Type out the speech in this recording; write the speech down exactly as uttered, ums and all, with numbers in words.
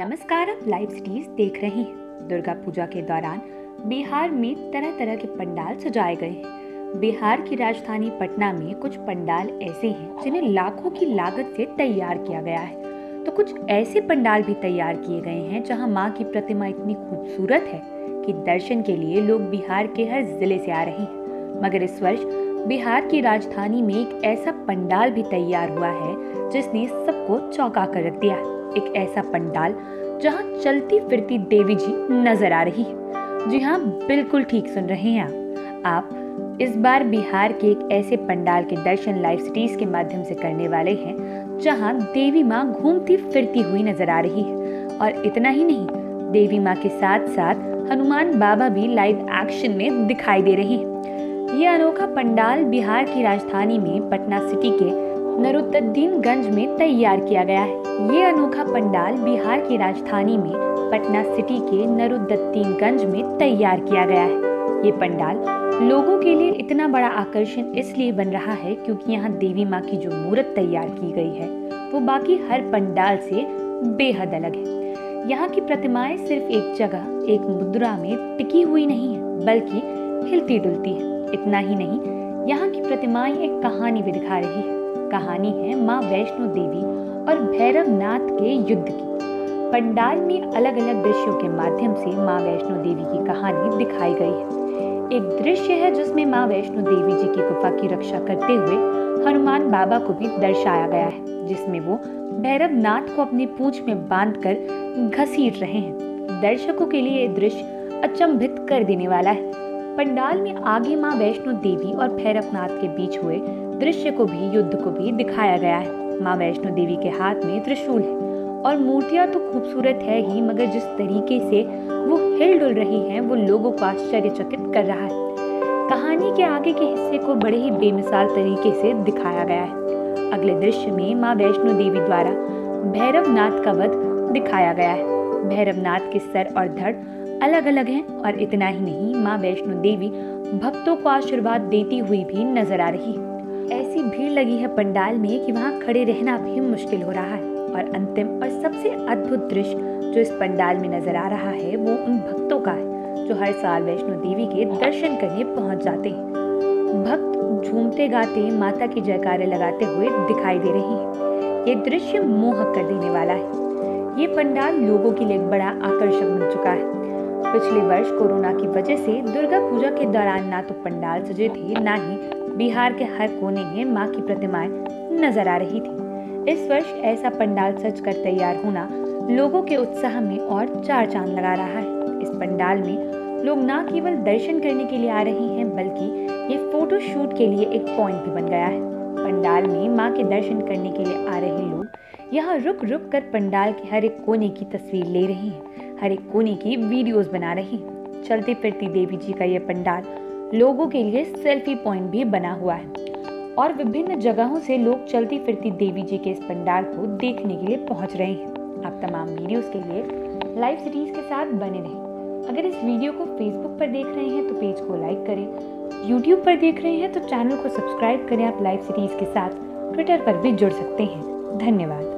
नमस्कार, आप live series देख रहे हैं। दुर्गा पूजा के दौरान बिहार में तरह तरह के पंडाल सजाए गए हैं। बिहार की राजधानी पटना में कुछ पंडाल ऐसे हैं जिन्हें लाखों की लागत से तैयार किया गया है, तो कुछ ऐसे पंडाल भी तैयार किए गए हैं जहां मां की प्रतिमा इतनी खूबसूरत है कि दर्शन के लिए लोग बिहार के हर जिले से आ रहे हैं। मगर इस वर्ष बिहार की राजधानी में एक ऐसा पंडाल भी तैयार हुआ है जिसने सबको चौंका कर रख दिया। एक ऐसा पंडाल जहां चलती फिरती देवी जी नजर आ रही है। जी हाँ, बिल्कुल ठीक सुन रहे हैं आप आप इस बार बिहार के एक ऐसे पंडाल के दर्शन लाइव सीरीज के माध्यम से करने वाले हैं जहां देवी माँ घूमती फिरती हुई नजर आ रही है। और इतना ही नहीं, देवी माँ के साथ साथ हनुमान बाबा भी लाइव एक्शन में दिखाई दे रहे हैं। ये अनोखा पंडाल बिहार की राजधानी में पटना सिटी के नरुद्दीनगंज में तैयार किया गया है। ये अनोखा पंडाल बिहार की राजधानी में पटना सिटी के नरुद्दीनगंज में तैयार किया गया है। ये पंडाल लोगों के लिए इतना बड़ा आकर्षण इसलिए बन रहा है क्योंकि यहाँ देवी माँ की जो मूर्त तैयार की गई है वो बाकी हर पंडाल से बेहद अलग है। यहाँ की प्रतिमाएं सिर्फ एक जगह एक मुद्रा में टिकी हुई नहीं है बल्कि हिलती डुलती है। इतना ही नहीं, यहाँ की प्रतिमाएं एक कहानी भी दिखा रही है। कहानी है माँ वैष्णो देवी और भैरवनाथ के युद्ध की। पंडाल में अलग अलग दृश्यों के माध्यम से माँ वैष्णो देवी की कहानी दिखाई गई है। एक दृश्य है जिसमें माँ वैष्णो देवी जी की गुफा की रक्षा करते हुए हनुमान बाबा को भी दर्शाया गया है, जिसमें वो भैरवनाथ को अपनी पूंछ में बांधकर घसीट रहे हैं। दर्शकों के लिए ये दृश्य अचंभित कर देने वाला है। पंडाल में आगे माँ वैष्णो देवी और भैरवनाथ के बीच हुए दृश्य को भी युद्ध को भी दिखाया गया है। माँ वैष्णो देवी के हाथ में त्रिशूल है और मूर्तियाँ तो खूबसूरत है ही, मगर जिस तरीके से वो हिल डुल रही हैं वो लोगों को आश्चर्यचकित कर रहा है। कहानी के आगे के हिस्से को बड़े ही बेमिसाल तरीके से दिखाया गया है। अगले दृश्य में माँ वैष्णो देवी द्वारा भैरवनाथ का वध दिखाया गया है। भैरवनाथ के सर और धड़ अलग अलग हैं और इतना ही नहीं, माँ वैष्णो देवी भक्तों को आशीर्वाद देती हुई भी नजर आ रही है। ऐसी भीड़ लगी है पंडाल में कि वहाँ खड़े रहना भी मुश्किल हो रहा है। और अंतिम और सबसे अद्भुत दृश्य जो इस पंडाल में नजर आ रहा है वो उन भक्तों का है जो हर साल वैष्णो देवी के दर्शन करने पहुँच जाते हैं। भक्त झूमते गाते माता की जयकारे लगाते हुए दिखाई दे रहे हैं। ये दृश्य मोहक कर देने वाला है। ये पंडाल लोगों के लिए एक बड़ा आकर्षण बन चुका है। पिछले वर्ष कोरोना की वजह से दुर्गा पूजा के दौरान ना तो पंडाल सजे थे, ना ही बिहार के हर कोने में मां की प्रतिमाएं नजर आ रही थी। इस वर्ष ऐसा पंडाल सज कर तैयार होना लोगों के उत्साह में और चार चांद लगा रहा है। इस पंडाल में लोग ना केवल दर्शन करने के लिए आ रहे हैं बल्कि ये फोटो शूट के लिए एक पॉइंट भी बन गया है। पंडाल में मां के दर्शन करने के लिए आ रहे लोग यहाँ रुक रुक कर पंडाल के हर एक कोने की तस्वीर ले रहे हैं, हर एक कोने की वीडियोज बना रहे हैं। चलती फिरती देवी जी का ये पंडाल लोगों के लिए सेल्फी पॉइंट भी बना हुआ है और विभिन्न जगहों से लोग चलती फिरती देवी जी के इस पंडाल को देखने के लिए पहुंच रहे हैं। आप तमाम वीडियोस के लिए लाइव सीरीज के साथ बने रहें। अगर इस वीडियो को फेसबुक पर देख रहे हैं तो पेज को लाइक करें, यूट्यूब पर देख रहे हैं तो चैनल को सब्सक्राइब करें। आप लाइव सीरीज के साथ ट्विटर पर भी जुड़ सकते हैं। धन्यवाद।